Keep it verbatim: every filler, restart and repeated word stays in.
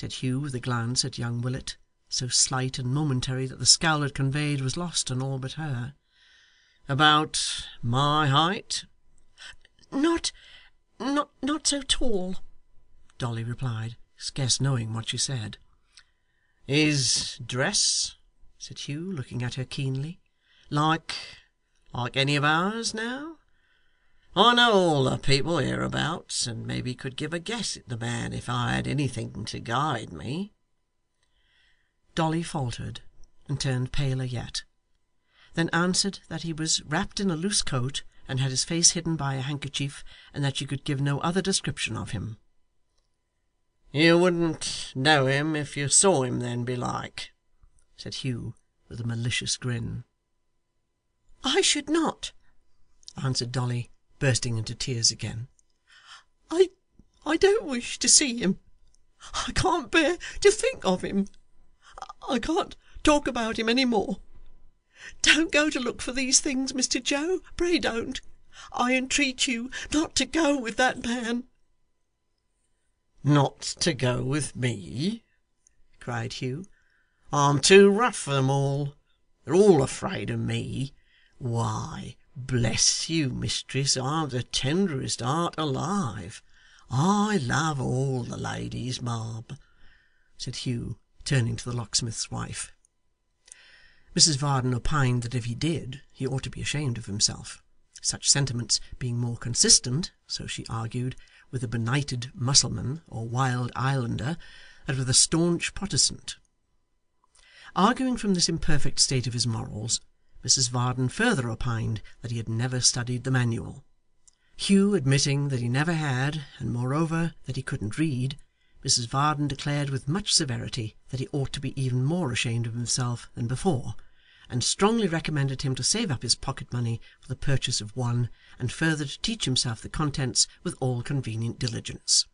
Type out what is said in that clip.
said Hugh, with a glance at young Willet, so slight and momentary that the scowl it conveyed was lost on all but her. "About my height?" Not, not, not so tall," Dolly replied, scarce knowing what she said. "His dress?" said Hugh, looking at her keenly. "Like, like any of ours now? I know all the people hereabouts, and maybe could give a guess at the man if I had anything to guide me." Dolly faltered, and turned paler yet, then answered that he was wrapped in a loose coat, and had his face hidden by a handkerchief, and that she could give no other description of him. "You wouldn't know him if you saw him then, belike," said Hugh, with a malicious grin. "I should not," answered Dolly, bursting into tears again. I I don't wish to see him. I can't bear to think of him. I can't talk about him any more. Don't go to look for these things, Mister Joe. Pray don't. I entreat you not to go with that man." "Not to go with me?" cried Hugh. "I'm too rough for them all. They're all afraid of me. Why, bless you, mistress, I've the tenderest heart alive. I love all the ladies, Mob," said Hugh, turning to the locksmith's wife. Missus Varden opined that if he did, he ought to be ashamed of himself, such sentiments being more consistent, so she argued, with a benighted Mussulman or wild islander than with a staunch Protestant. Arguing from this imperfect state of his morals, Missus Varden further opined that he had never studied the manual. Hugh admitting that he never had, and moreover that he couldn't read, Missus Varden declared with much severity that he ought to be even more ashamed of himself than before, and strongly recommended him to save up his pocket money for the purchase of one, and further to teach himself the contents with all convenient diligence.